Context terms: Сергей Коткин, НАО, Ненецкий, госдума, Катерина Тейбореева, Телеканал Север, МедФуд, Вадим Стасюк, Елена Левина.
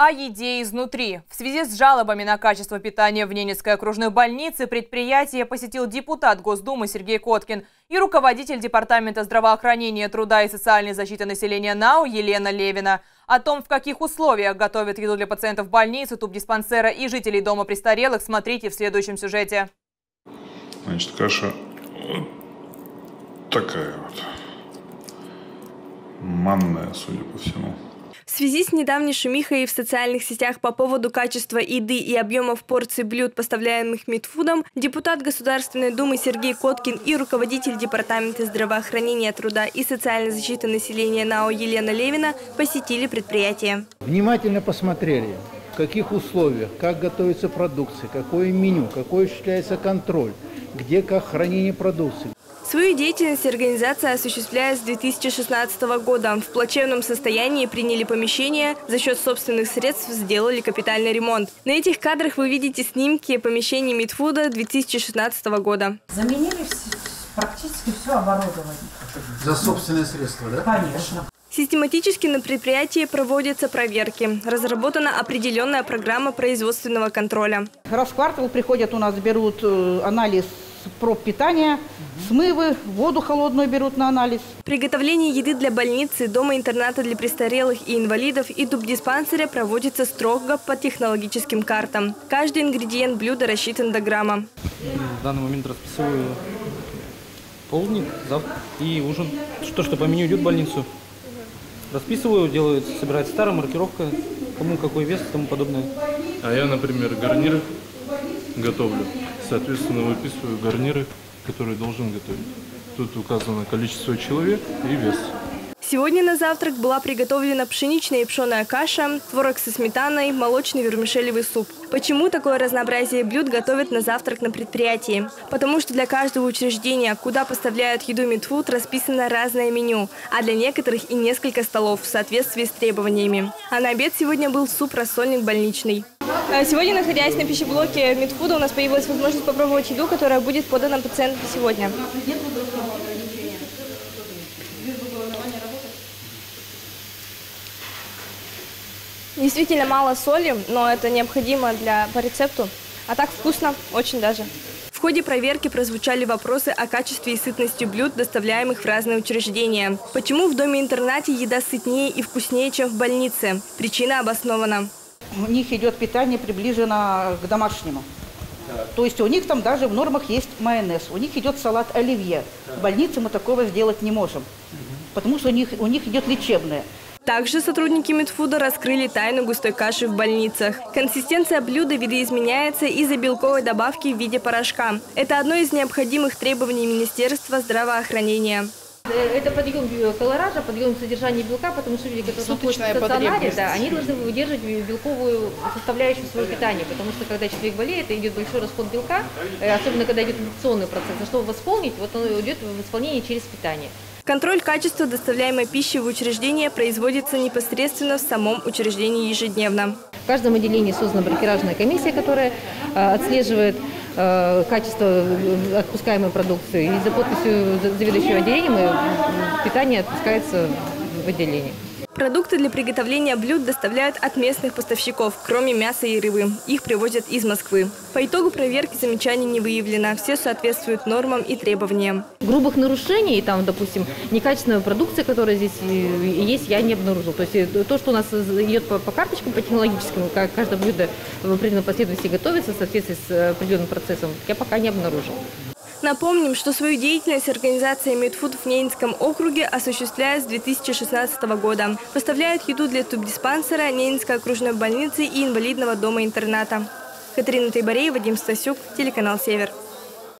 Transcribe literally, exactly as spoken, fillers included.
О еде изнутри. В связи с жалобами на качество питания в Ненецкой окружной больнице предприятие посетил депутат Госдумы Сергей Коткин и руководитель Департамента здравоохранения, труда и социальной защиты населения НАО Елена Левина. О том, в каких условиях готовят еду для пациентов больницы, тубдиспансера и жителей дома престарелых, смотрите в следующем сюжете. Значит, каша вот такая вот. Манная, судя по всему. В связи с недавней шумихой в социальных сетях по поводу качества еды и объемов порций блюд, поставляемых МедФудом, депутат Государственной Думы Сергей Коткин и руководитель Департамента здравоохранения, труда и социальной защиты населения НАО Елена Левина посетили предприятие. Внимательно посмотрели, в каких условиях, как готовится продукция, какое меню, какой осуществляется контроль, где как хранение продукции. Свою деятельность организация осуществляет с две тысячи шестнадцатого года. В плачевном состоянии приняли помещение, за счет собственных средств сделали капитальный ремонт. На этих кадрах вы видите снимки помещений МедФуда две тысячи шестнадцатого года. Заменили практически все оборудование. За собственные средства, да? Конечно. Систематически на предприятии проводятся проверки. Разработана определенная программа производственного контроля. Раз в квартал приходят у нас, берут анализ проб питания, смывы, воду холодную берут на анализ. Приготовление еды для больницы, дома-интерната для престарелых и инвалидов и тубдиспансеря проводится строго по технологическим картам. Каждый ингредиент блюда рассчитан до грамма. В данный момент расписываю полдник, завтрак и ужин. То, что по меню идет в больницу, расписываю, делают, собирается старая маркировка, кому какой вес и тому подобное. А я, например, гарнир готовлю. Соответственно, выписываю гарниры, которые должен готовить. Тут указано количество человек и вес. Сегодня на завтрак была приготовлена пшеничная и пшеная каша, творог со сметаной, молочный вермишелевый суп. Почему такое разнообразие блюд готовят на завтрак на предприятии? Потому что для каждого учреждения, куда поставляют еду МедФуд, расписано разное меню, а для некоторых и несколько столов в соответствии с требованиями. А на обед сегодня был суп-рассольник больничный. Сегодня, находясь на пищеблоке МедФуда, у нас появилась возможность попробовать еду, которая будет подана пациентам сегодня. Действительно мало соли, но это необходимо для, по рецепту. А так вкусно, очень даже. В ходе проверки прозвучали вопросы о качестве и сытности блюд, доставляемых в разные учреждения. Почему в доме-интернате еда сытнее и вкуснее, чем в больнице? Причина обоснована. У них идет питание приближено к домашнему. Да. То есть у них там даже в нормах есть майонез. У них идет салат оливье. Да. В больнице мы такого сделать не можем, угу. потому что у них, у них идет лечебное. Также сотрудники МедФуда раскрыли тайну густой каши в больницах. Консистенция блюда видоизменяется из-за белковой добавки в виде порошка. Это одно из необходимых требований Министерства здравоохранения. Это подъем колоража, подъем содержания белка, потому что люди, которые находятся в стационаре, да, они должны выдерживать белковую составляющую своего питания, потому что когда человек болеет, идет большой расход белка, особенно когда идет инфекционный процесс. За что восполнить, вот он идет в восполнение через питание. Контроль качества доставляемой пищи в учреждение производится непосредственно в самом учреждении ежедневно. В каждом отделении создана бракеражная комиссия, которая отслеживает качество отпускаемой продукции. И за подписью заведующего отделением питание отпускается в отделении. Продукты для приготовления блюд доставляют от местных поставщиков, кроме мяса и рыбы. Их привозят из Москвы. По итогу проверки замечаний не выявлено. Все соответствуют нормам и требованиям. Грубых нарушений, там, допустим, некачественной продукции, которая здесь есть, я не обнаружил. То есть то, что у нас идет по, по карточкам, по технологическим, как каждое блюдо в определенной последовательности готовится в соответствии с определенным процессом, я пока не обнаружил. Напомним, что свою деятельность организация МедФуд в Ненецком округе осуществляет с две тысячи шестнадцатого года. Поставляют еду для тубдиспансера, Ненецкой окружной больницы и инвалидного дома-интерната. Катерина Тейбореева, Вадим Стасюк, телеканал Север.